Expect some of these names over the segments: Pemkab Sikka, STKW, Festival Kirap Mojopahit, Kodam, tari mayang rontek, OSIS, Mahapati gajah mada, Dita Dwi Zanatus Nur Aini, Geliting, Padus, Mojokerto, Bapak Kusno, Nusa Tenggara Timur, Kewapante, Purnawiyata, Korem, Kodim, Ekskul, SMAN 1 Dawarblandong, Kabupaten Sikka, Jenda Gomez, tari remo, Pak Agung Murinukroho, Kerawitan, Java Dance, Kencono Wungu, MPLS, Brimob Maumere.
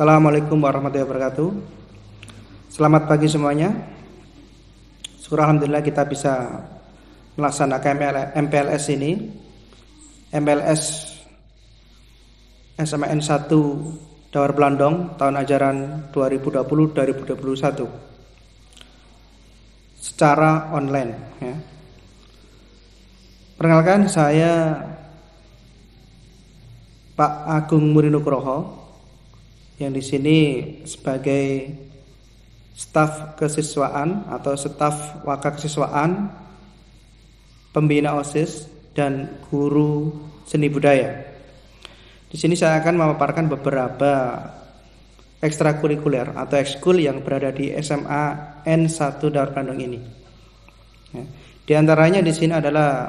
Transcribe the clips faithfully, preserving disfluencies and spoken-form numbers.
Assalamualaikum warahmatullahi wabarakatuh. Selamat pagi semuanya. Syukur alhamdulillah kita bisa melaksanakan M P L S ini. M P L S S M A N satu Dawarblandong tahun ajaran dua ribu dua puluh dua ribu dua puluh satu secara online ya. Perkenalkan, saya Pak Agung Murinukroho yang di sini sebagai staf kesiswaan atau staf waka kesiswaan, pembina OSIS dan guru seni budaya. Di sini saya akan memaparkan beberapa ekstrakurikuler atau ekskul yang berada di S M A N satu Dawarblandong ini. Di antaranya di sini adalah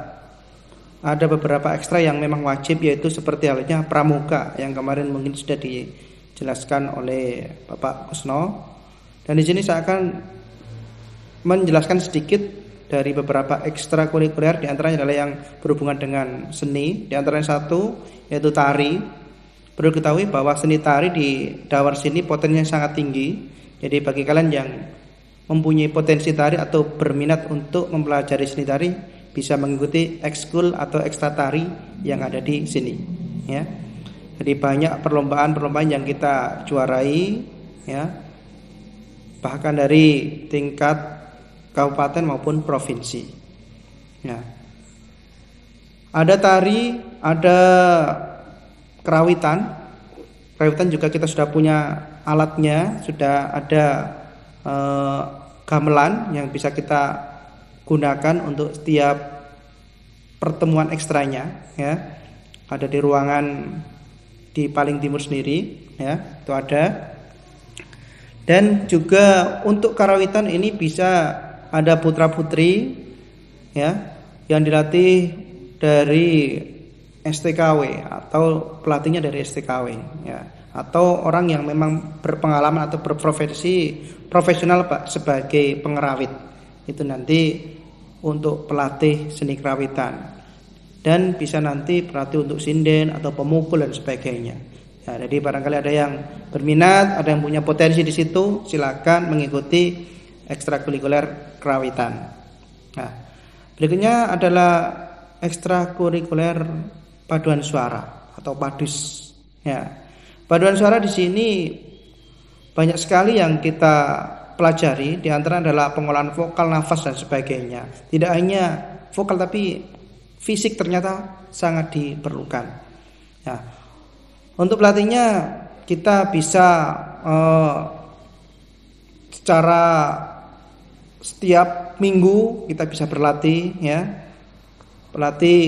ada beberapa ekstra yang memang wajib, yaitu seperti halnya pramuka yang kemarin mungkin sudah dijelaskan oleh Bapak Kusno. Dan di sini saya akan menjelaskan sedikit dari beberapa ekstrakurikuler, di antaranya adalah yang berhubungan dengan seni. Di antaranya satu yaitu tari. Perlu ketahui bahwa seni tari di Dawar sini potensinya sangat tinggi. Jadi bagi kalian yang mempunyai potensi tari atau berminat untuk mempelajari seni tari, bisa mengikuti ekskul atau ekstra tari yang ada di sini ya. Jadi banyak perlombaan-perlombaan yang kita juarai ya, bahkan dari tingkat kabupaten maupun provinsi ya. Ada tari, ada kerawitan. Kerawitan juga kita sudah punya alatnya, sudah ada eh, gamelan yang bisa kita gunakan untuk setiap pertemuan ekstranya ya. Ada di ruangan di paling timur sendiri ya, itu ada. Dan juga untuk karawitan ini bisa ada putra putri ya, yang dilatih dari S T K W atau pelatihnya dari S T K W ya, atau orang yang memang berpengalaman atau berprofesi profesional Pak sebagai pengerawit. Itu nanti untuk pelatih seni kerawitan, dan bisa nanti pelatih untuk sinden atau pemukul dan sebagainya ya. Jadi barangkali ada yang berminat, ada yang punya potensi di situ, silakan mengikuti ekstrakurikuler kerawitan. Nah, berikutnya adalah ekstrakurikuler paduan suara atau padus ya. Paduan suara di sini banyak sekali yang kita pelajari, di antara adalah pengolahan vokal, nafas dan sebagainya. Tidak hanya vokal tapi fisik ternyata sangat diperlukan. Ya. Untuk pelatihnya kita bisa eh, secara setiap minggu kita bisa berlatih ya. Pelatih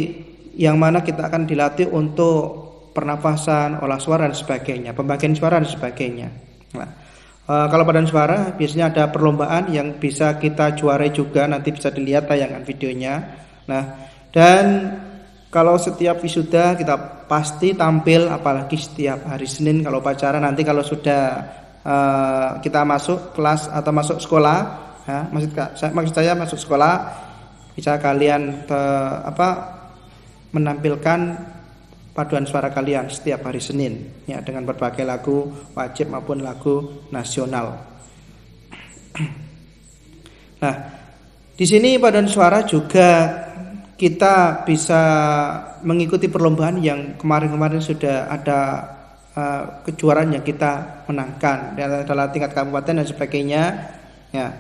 yang mana kita akan dilatih untuk pernafasan, olah suara dan sebagainya, pembagian suara dan sebagainya. Nah, Uh, kalau paduan suara biasanya ada perlombaan yang bisa kita juarai juga, nanti bisa dilihat tayangan videonya. Nah, dan kalau setiap wisuda kita pasti tampil, apalagi setiap hari Senin kalau upacara. Nanti kalau sudah uh, kita masuk kelas atau masuk sekolah ya, maksud, saya, maksud saya masuk sekolah, bisa kalian te, apa menampilkan paduan suara kalian setiap hari Senin ya, dengan berbagai lagu wajib maupun lagu nasional. Nah, di sini paduan suara juga kita bisa mengikuti perlombaan yang kemarin-kemarin sudah ada uh, kejuaraan yang kita menangkan dalam tingkat kabupaten dan sebagainya ya.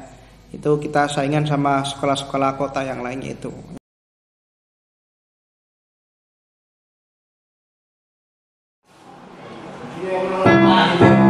Itu kita saingan sama sekolah-sekolah kota yang lain itu. Thank you.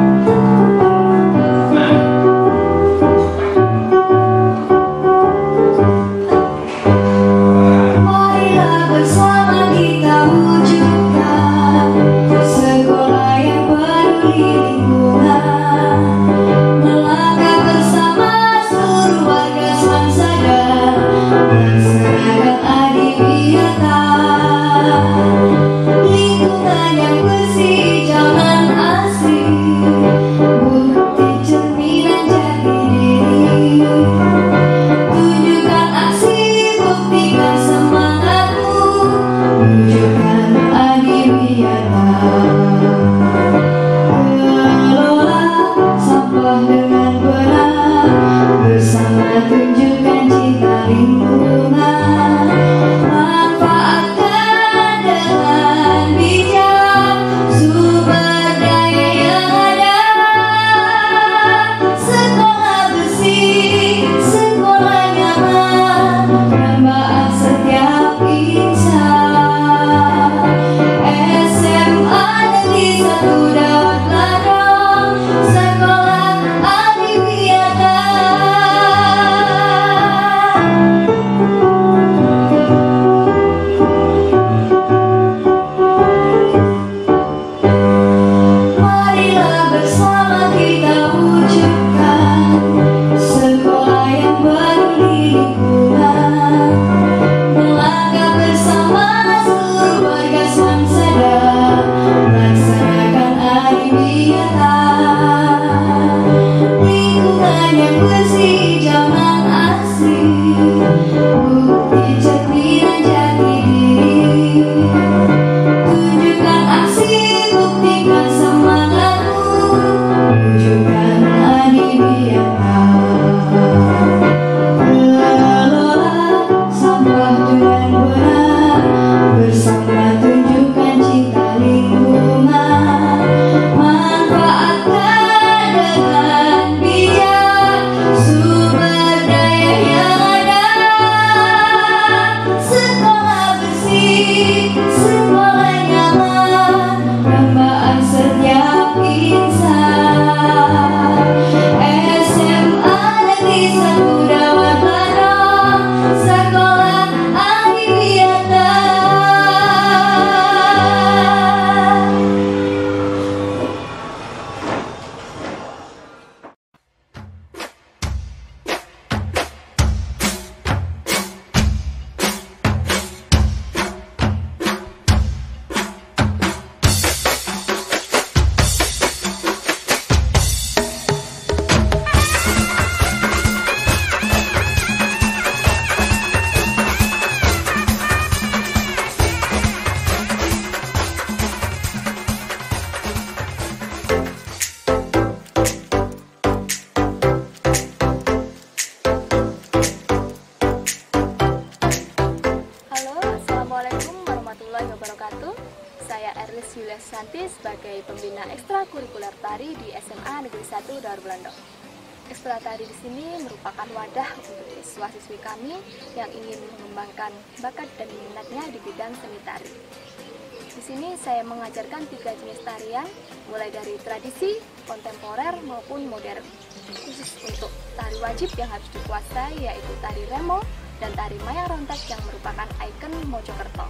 Yang harus dikuasai yaitu tari remo dan tari mayang rontek yang merupakan ikon Mojokerto.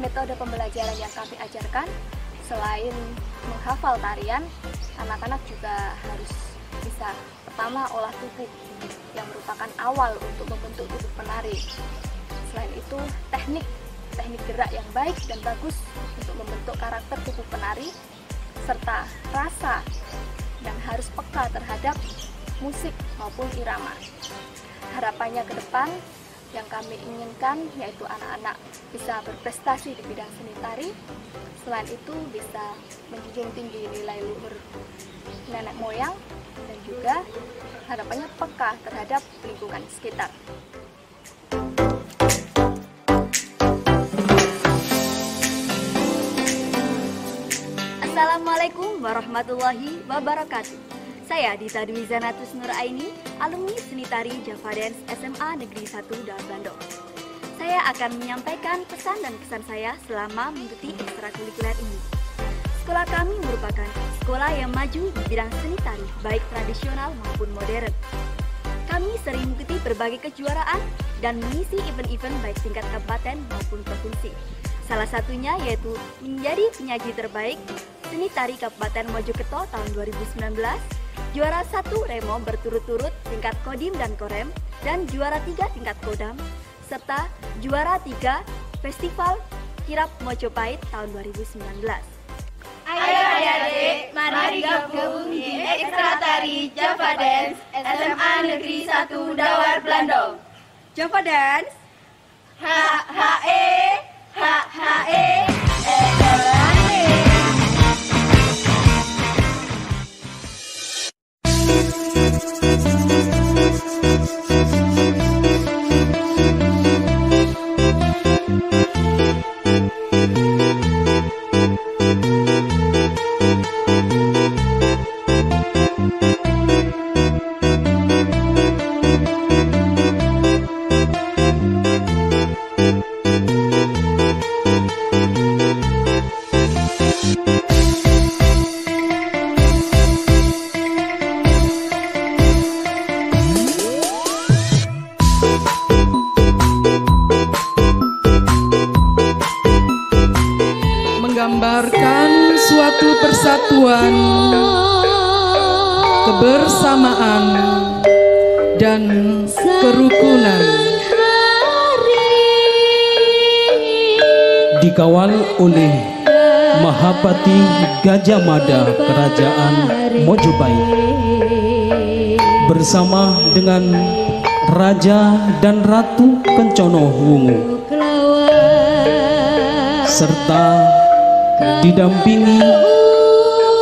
Metode pembelajaran yang kami ajarkan selain menghafal tarian, anak-anak juga harus bisa pertama olah tubuh yang merupakan awal untuk membentuk tubuh penari. Selain itu teknik teknik gerak yang baik dan bagus untuk membentuk karakter tubuh penari serta rasa dan harus peka terhadap musik maupun irama. Harapannya ke depan yang kami inginkan yaitu anak-anak bisa berprestasi di bidang seni tari. Selain itu bisa menjunjung tinggi nilai luhur nenek moyang dan juga harapannya peka terhadap lingkungan sekitar. Assalamualaikum warahmatullahi wabarakatuh. Saya Dita Dwi Zanatus Nur Aini, alumni seni tari Java Dance S M A Negeri satu Dawarblandong. Saya akan menyampaikan pesan dan kesan saya selama mengikuti ekstrakurikuler ini. Sekolah kami merupakan sekolah yang maju di bidang seni tari, baik tradisional maupun modern. Kami sering mengikuti berbagai kejuaraan dan mengisi event-event baik tingkat kabupaten maupun provinsi. Salah satunya yaitu menjadi penyaji terbaik seni tari Kabupaten Mojokerto tahun dua ribu sembilan belas. Juara satu remo berturut-turut tingkat Kodim dan Korem, dan juara tiga tingkat Kodam, serta juara tiga Festival Kirap Mojopahit tahun dua ribu sembilan belas. Ayo adik-adik, mari gabung di Ekstra Tari Java Dance S M A Negeri satu Dawarblandong. Java Dance H H E H H E kebersamaan dan kerukunan dikawal oleh Mahapati Gajah Mada Kerajaan Mojopahit bersama dengan Raja dan Ratu Kencono Wungu, serta didampingi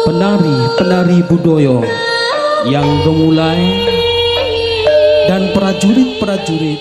penari-penari budoyo yang gemulai dan prajurit-prajurit.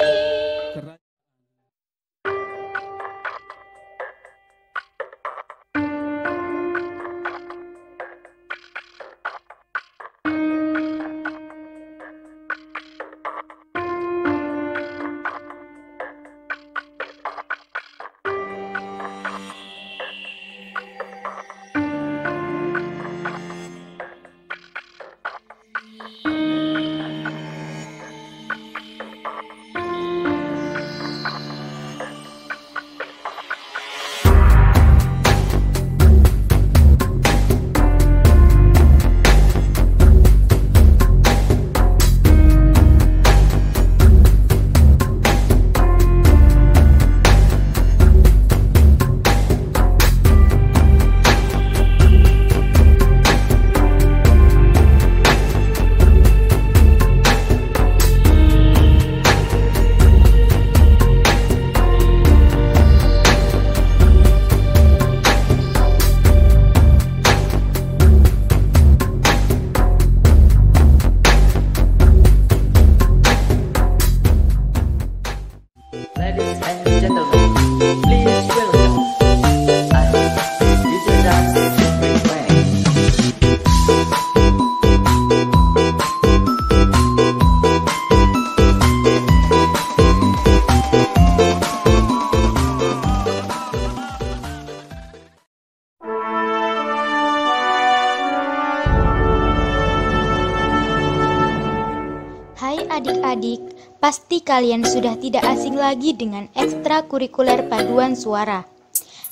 Adik-adik, pasti kalian sudah tidak asing lagi dengan ekstrakurikuler paduan suara.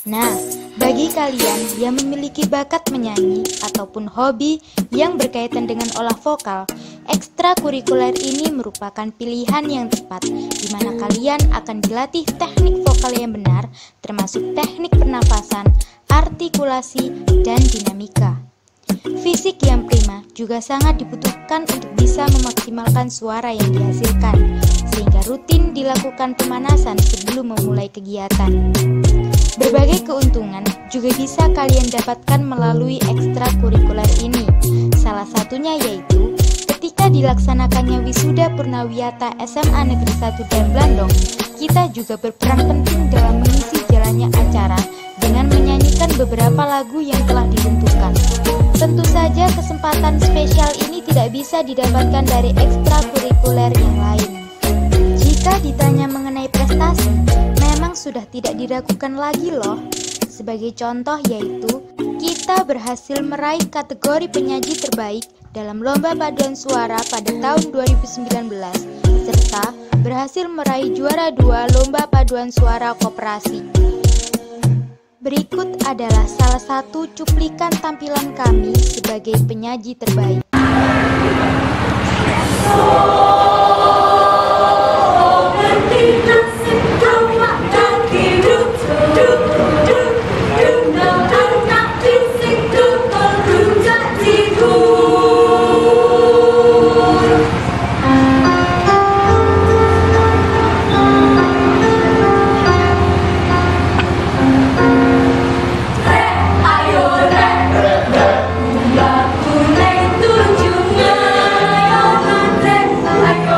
Nah, bagi kalian yang memiliki bakat menyanyi ataupun hobi yang berkaitan dengan olah vokal, ekstrakurikuler ini merupakan pilihan yang tepat, di mana kalian akan dilatih teknik vokal yang benar, termasuk teknik pernafasan, artikulasi, dan dinamika. Fisik yang prima juga sangat dibutuhkan untuk bisa memaksimalkan suara yang dihasilkan, sehingga rutin dilakukan pemanasan sebelum memulai kegiatan. Berbagai keuntungan juga bisa kalian dapatkan melalui ekstrakurikuler ini. Salah satunya yaitu ketika dilaksanakannya wisuda Purnawiyata S M A Negeri satu Dawarblandong, kita juga berperan penting dalam mengisi jalannya acara dengan menyanyikan beberapa lagu yang telah ditentukan. Tentu saja kesempatan spesial ini tidak bisa didapatkan dari ekstrakurikuler yang lain. Jika ditanya mengenai prestasi, memang sudah tidak diragukan lagi loh. Sebagai contoh yaitu, kita berhasil meraih kategori penyaji terbaik dalam Lomba Paduan Suara pada tahun dua ribu sembilan belas, serta berhasil meraih juara dua Lomba Paduan Suara Koperasi. Berikut adalah salah satu cuplikan tampilan kami sebagai penyaji terbaik. I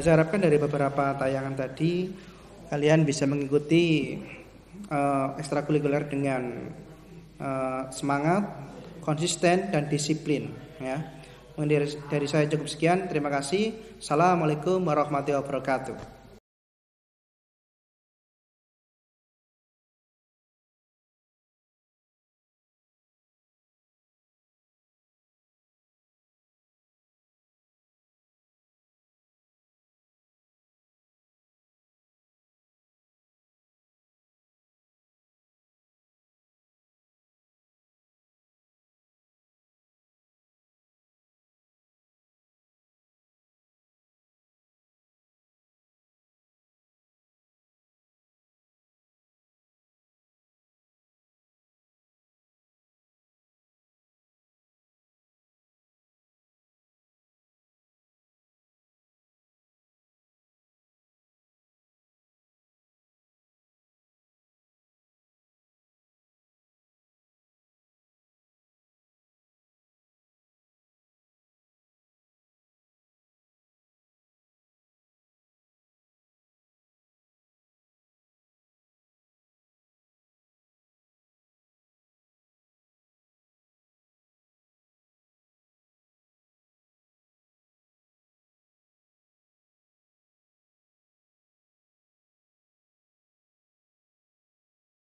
Saya harapkan dari beberapa tayangan tadi kalian bisa mengikuti uh, ekstrakurikuler dengan uh, semangat, konsisten dan disiplin. Ya, dari, dari saya cukup sekian. Terima kasih. Assalamualaikum warahmatullahi wabarakatuh.